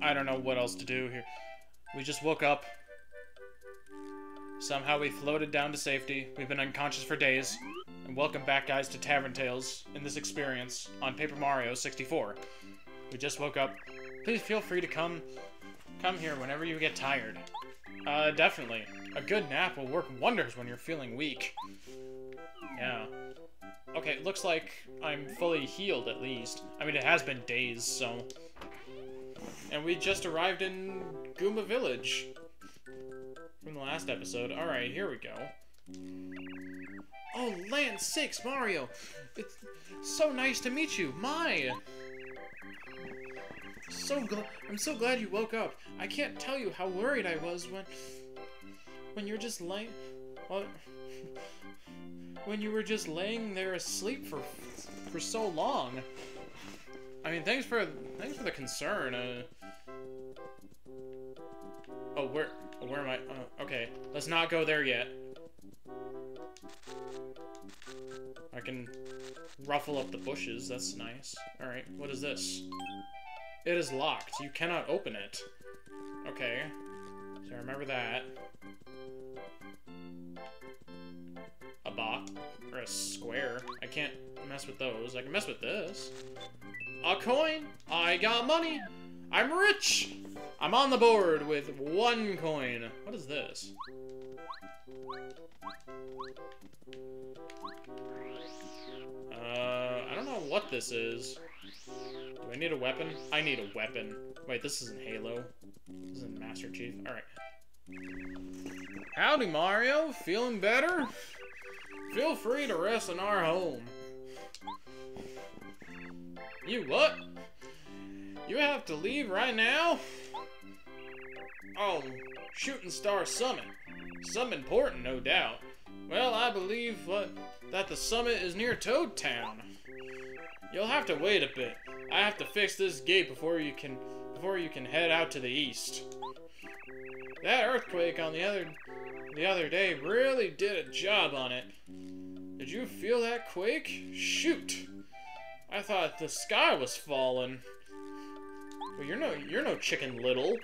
I don't know what else to do here. We just woke up. Somehow we floated down to safety. We've been unconscious for days. And welcome back, guys, to Tavern Tales in this experience on Paper Mario 64. We just woke up. Please feel free to come here whenever you get tired. Definitely. A good nap will work wonders when you're feeling weak. Yeah. Okay, it looks like I'm fully healed, at least. I mean, it has been days, so... And we just arrived in Goomba Village from the last episode. Alright, here we go. Oh, Land 6, Mario! It's so nice to meet you! My! I'm so glad you woke up. I can't tell you how worried I was when you're just lying... Well, when you were just laying there asleep for so long. I mean, thanks for the concern. Oh, where am I? Okay, let's not go there yet. I can ruffle up the bushes. That's nice. All right, what is this? It is locked. You cannot open it. Okay, so remember that. A box or a square. I can't mess with those. I can mess with this. A coin. I got money. I'm rich. I'm on the board with one coin. What is this? I don't know what this is. Do I need a weapon? I need a weapon. Wait, this isn't Halo. This isn't Master Chief. All right. Howdy, Mario. Feeling better? Feel free to rest in our home. You what? You have to leave right now? Oh, Shooting Star Summit. Some important, no doubt. Well, I believe that the summit is near Toad Town. You'll have to wait a bit. I have to fix this gate before you can head out to the east. That earthquake on the other day really did a job on it. Did you feel that quake? Shoot! I thought the sky was falling. Well, you're no Chicken Little.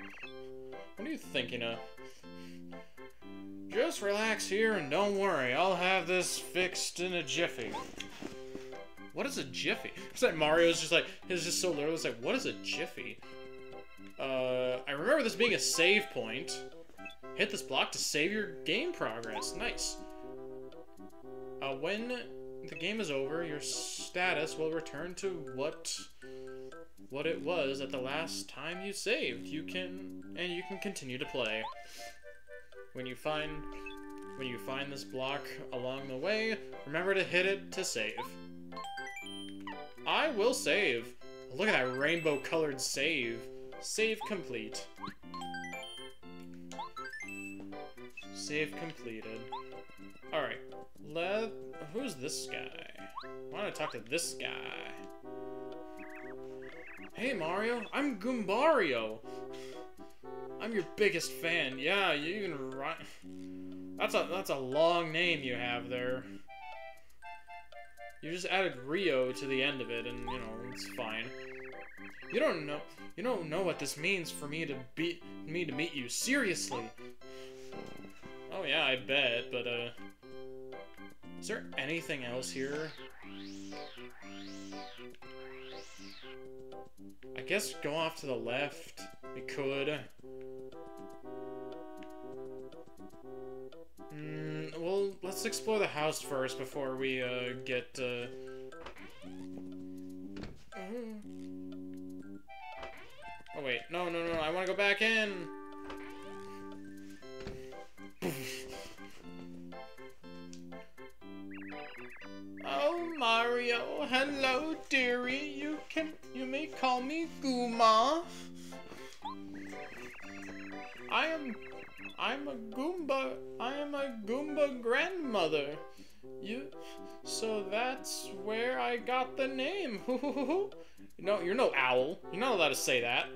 What are you thinking of? Just relax here and don't worry. I'll have this fixed in a jiffy. What is a jiffy? It's like Mario's just like, he's just so literal. It's like, what is a jiffy? I remember this being a save point. Hit this block to save your game progress. Nice. When the game is over, your status will return to what it was at the last time you saved. You can continue to play. When you find this block along the way, remember to hit it to save. I will save. Look at that rainbow-colored save. Save complete. Save completed. Alright. Who's this guy? I want to talk to this guy. Hey, Mario. I'm Goombario. I'm your biggest fan. Yeah, you even rhyme. That's a long name you have there. You just added Rio to the end of it, and you know it's fine. You don't know what this means for me to meet you. Seriously. Oh yeah, I bet. But is there anything else here? I guess go off to the left. We could. Well, let's explore the house first before we get. Oh wait, no! I want to go back in. Oh, Mario, hello, dearie. You may call me Goomba. I am a Goomba grandmother. So that's where I got the name. No, you're no owl. You're not allowed to say that.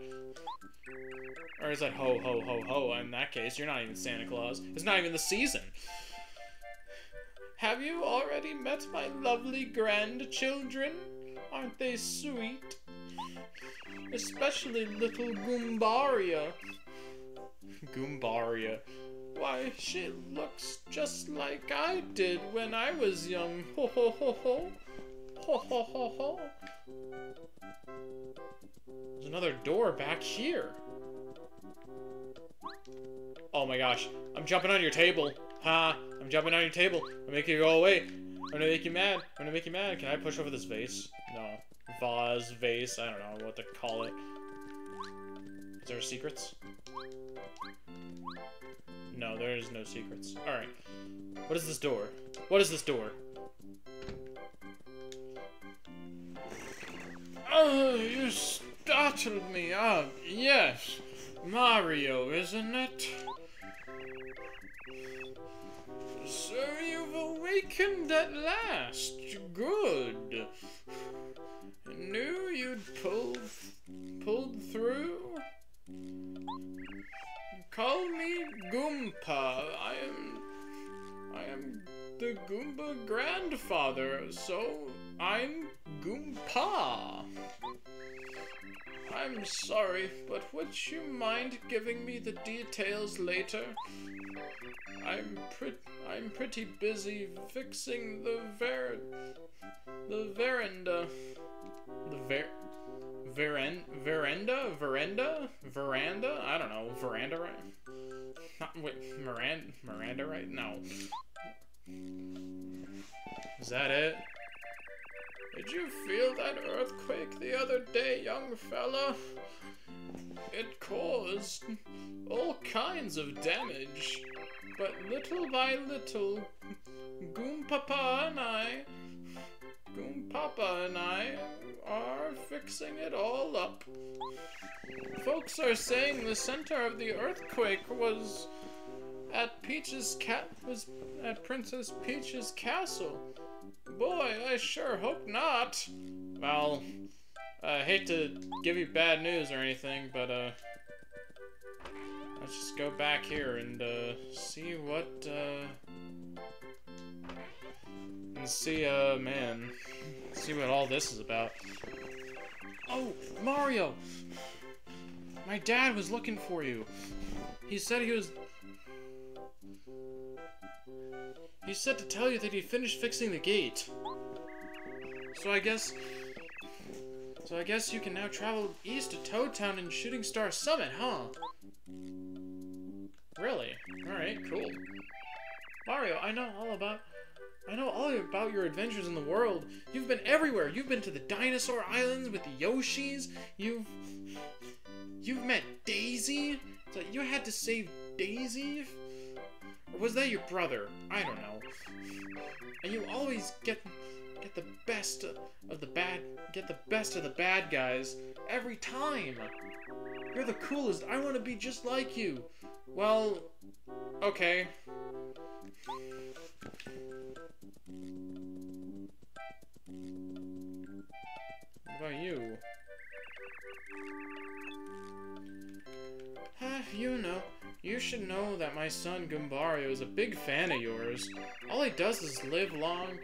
Or is that ho ho ho ho? In that case, you're not even Santa Claus. It's not even the season. Have you already met my lovely grandchildren? Aren't they sweet? especially little Goombaria. Goombaria. Why, she looks just like I did when I was young. Ho ho ho ho. Ho ho ho ho. There's another door back here. Oh my gosh. I'm jumping on your table. Ha! I'm jumping on your table. I'm making you go away. I'm gonna make you mad. I'm gonna make you mad. Can I push over this vase? No. Vase, vase, I don't know what to call it. Is there secrets? No, there is no secrets. Alright. What is this door? What is this door? Oh, you startled me up. Yes. Mario, isn't it? So you've awakened at last. Good. Knew you'd pulled through. Call me Goompa. I am the Goomba grandfather, so I'm Goompa. I'm sorry, but would you mind giving me the details later? I'm pretty busy fixing the veranda? I don't know. Veranda, right? Not, wait, Miranda, right? No. Is that it? Did you feel that earthquake the other day, young fella? It caused all kinds of damage, but little by little, Goompapa and I are fixing it all up. Folks are saying the center of the earthquake was at Princess Peach's castle. Boy, I sure hope not. Well, I hate to give you bad news or anything, but let's just go back here and see what see what all this is about. Oh, Mario! My dad was looking for you. He said he was. He said to tell you that he finished fixing the gate. So I guess you can now travel east to Toad Town and Shooting Star Summit, huh? Really? Alright, cool. Mario, I know all about your adventures in the world. You've been everywhere. You've been to the Dinosaur Islands with the Yoshis. You've met Daisy. So you had to save Daisy? Or was that your brother? I don't know. And you always get the best of the bad guys every time. You're the coolest. I want to be just like you. Well, okay. What about you? You should know that my son Goombario is a big fan of yours. All he does is live long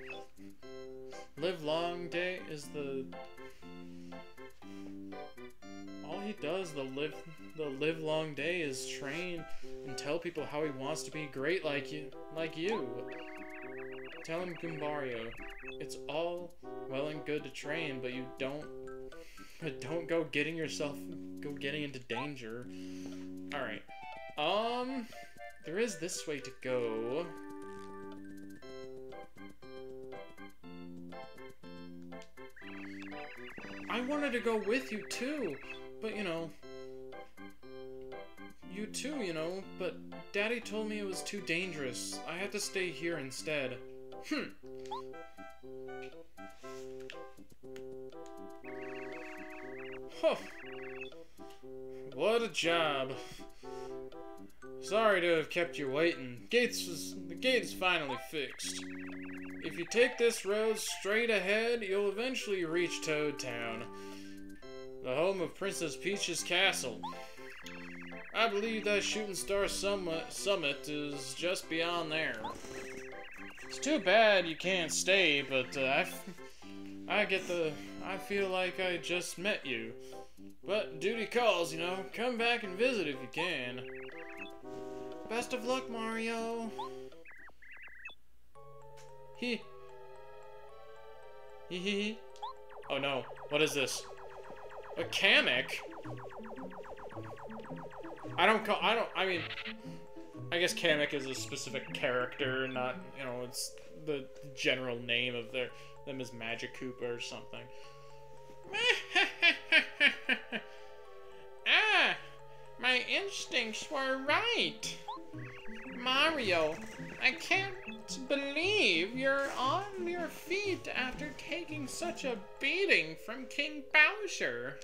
day is train and tell people how he wants to be great like you. Tell him, Goombario, it's all well and good to train, but don't go getting into danger. All right. There is this way to go. I wanted to go with you too, but you know, but Daddy told me it was too dangerous. I had to stay here instead. Huh. What a job. Sorry to have kept you waiting. The gate's finally fixed. If you take this road straight ahead, you'll eventually reach Toad Town, the home of Princess Peach's castle. I believe that Shooting Star Summit is just beyond there. It's too bad you can't stay, but I feel like I just met you. But duty calls, you know. Come back and visit if you can. Best of luck, Mario. Hee. Hee hee hee. Oh no. What is this? A Kamek? I mean... I guess Kamek is a specific character, not, you know, it's the general name of them is Magikoopa or something. Ah! My instincts were right! Mario, I can't believe you're on your feet after taking such a beating from King Bowser.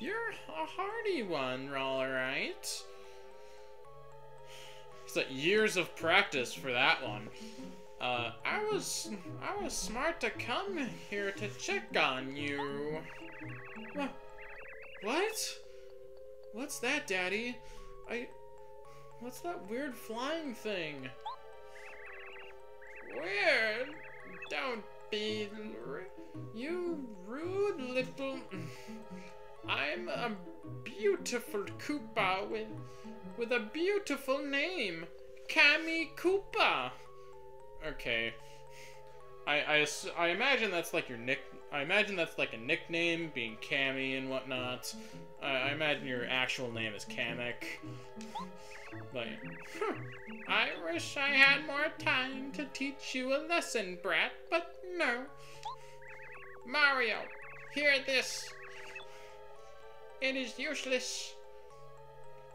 You're a hardy one, alright. It's like years of practice for that one. I was smart to come here to check on you. What? What's that, Daddy? What's that weird flying thing? Weird? Don't be... You rude little... I'm a beautiful Koopa with a beautiful name, Kammy Koopa. Okay, I imagine that's like your nick. I imagine that's like a nickname, being Kammy and whatnot. I imagine your actual name is Kamek. But I wish I had more time to teach you a lesson, brat. But no, Mario, hear this. It is useless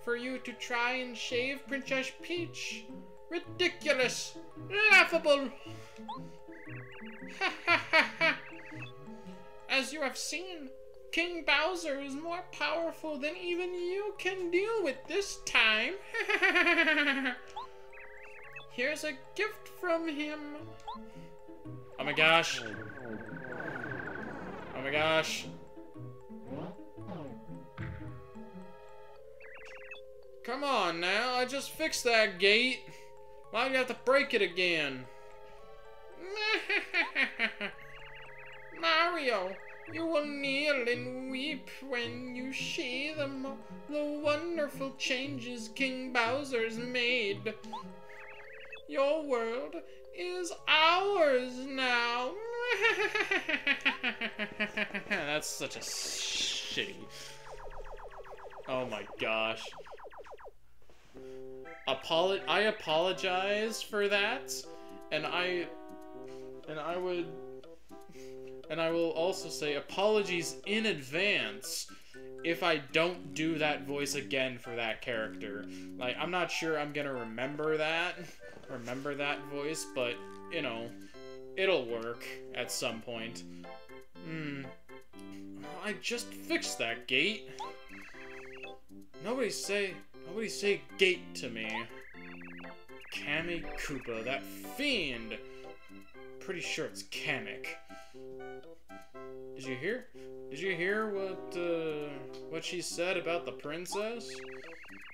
for you to try and shave Princess Peach. Ridiculous! Laughable! Ha ha ha ha! As you have seen, King Bowser is more powerful than even you can deal with this time. Here's a gift from him. Oh my gosh. Oh my gosh. Come on now, I just fixed that gate. Why do you have to break it again? Mario, you will kneel and weep when you see the wonderful changes King Bowser's made. Your world is ours now. That's such a shitty... Oh my gosh. I apologize for that, and I will also say apologies in advance if I don't do that voice again for that character. Like, I'm not sure I'm gonna remember that voice, but you know, it'll work at some point. I just fixed that gate. Nobody say gate to me. Kammy Koopa, that fiend! Pretty sure it's Kamek. Did you hear? Did you hear what she said about the princess?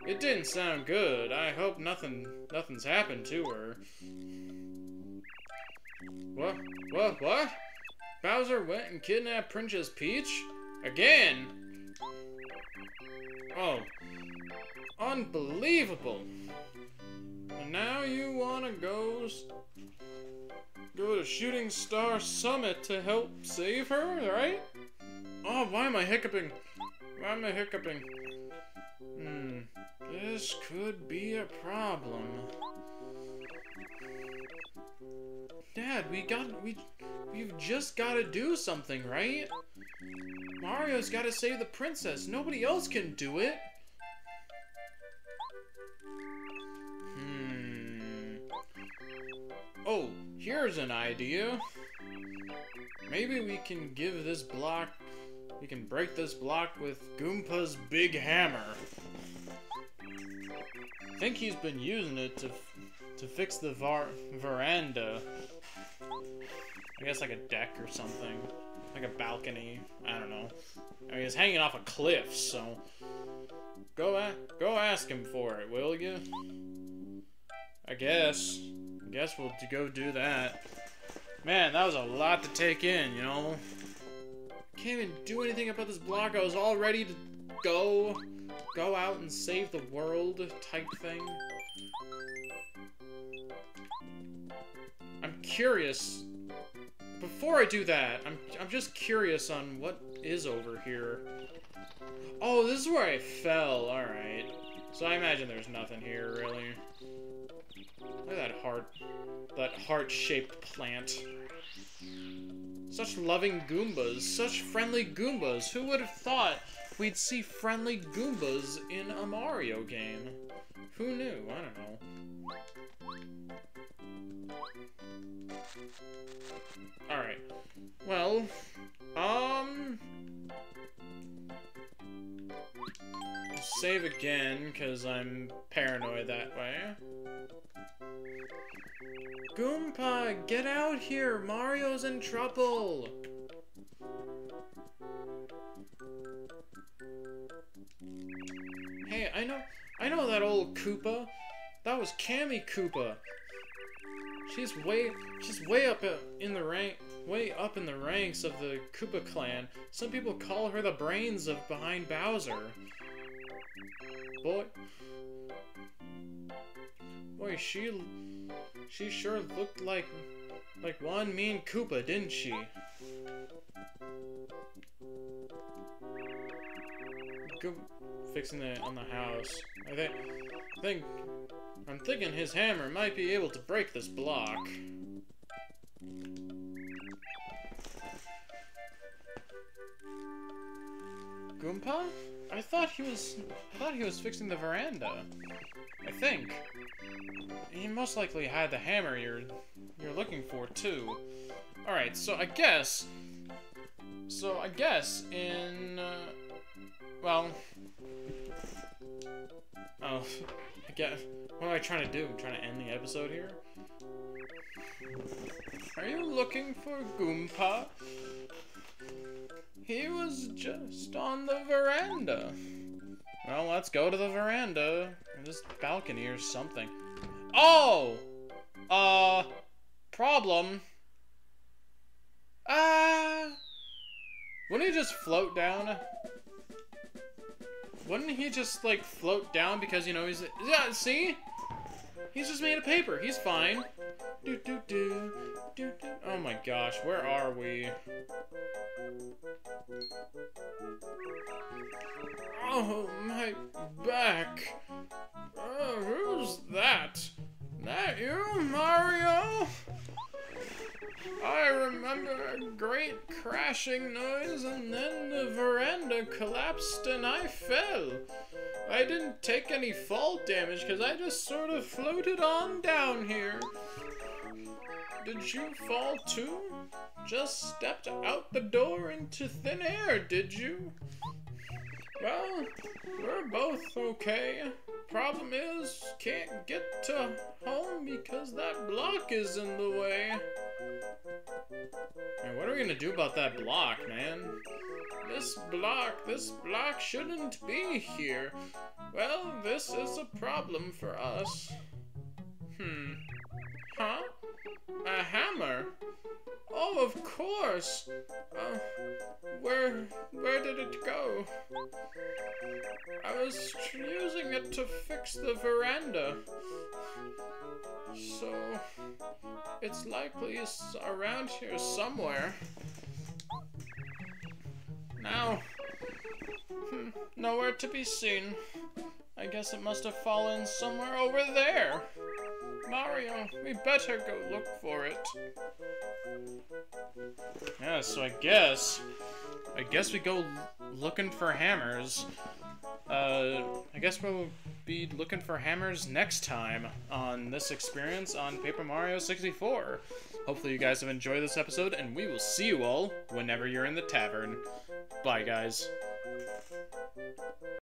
It didn't sound good. I hope nothing's happened to her. What? Bowser went and kidnapped Princess Peach? Again? Oh. Unbelievable! And now you wanna go to Shooting Star Summit to help save her, right? Oh, why am I hiccuping? This could be a problem. Dad, we've just gotta do something, right? Mario's gotta save the princess. Nobody else can do it. Oh, here's an idea. Maybe we can give this block... We can break this block with Goompa's big hammer. I think he's been using it to fix the veranda. I guess like a deck or something. Like a balcony. I don't know. I mean, it's hanging off a cliff, so... Go ask him for it, will you? I guess we'll go do that. Man, that was a lot to take in, you know? Can't even do anything about this block. I was all ready to go out and save the world type thing. I'm curious. Before I do that, I'm just curious on what is over here. Oh, this is where I fell. All right. So I imagine there's nothing here really. Look at that heart-shaped plant. Such loving Goombas, such friendly Goombas. Who would have thought we'd see friendly Goombas in a Mario game? Who knew? I don't know. Alright. Well, save again, because I'm paranoid that way. Goompa, get out here! Mario's in trouble! Hey, I know that old Koopa. That was Kammy Koopa. She's way up in the ranks of the Koopa clan. Some people call her the brains of behind Bowser. Boy, she sure looked like one mean Koopa, didn't she? Go fixing it on the house. I'm thinking his hammer might be able to break this block. Goompa? I thought he was fixing the veranda. I think. He most likely had the hammer you're looking for too. All right, so I guess in well, oh, I guess what am I trying to do? I'm trying to end the episode here. Are you looking for Goompa? He was just on the veranda. Well, let's go to the veranda. Or this balcony or something. Oh! Problem. Wouldn't he just float down? Wouldn't he just, like, float down because, you know, he's... Yeah, see? He's just made of paper. He's fine. Oh my gosh, where are we? Oh, my back. Who's that? That you, Mario? I remember a great crashing noise, and then the veranda collapsed and I fell. I didn't take any fall damage because I just sort of floated on down here. Did you fall too? Just stepped out the door into thin air, did you? Well, we're both okay. Problem is, can't get to home because that block is in the way. Man, what are we gonna do about that block, man? This block shouldn't be here. Well, this is a problem for us. Huh? A hammer? Oh, of course! Where did it go? I was using it to fix the veranda. So, it's likely around here somewhere. Now, nowhere to be seen. I guess it must have fallen somewhere over there. Mario, we better go look for it. Yeah, so I guess we go looking for hammers. I guess we'll be looking for hammers next time on this experience on Paper Mario 64. Hopefully you guys have enjoyed this episode, and we will see you all whenever you're in the tavern. Bye, guys.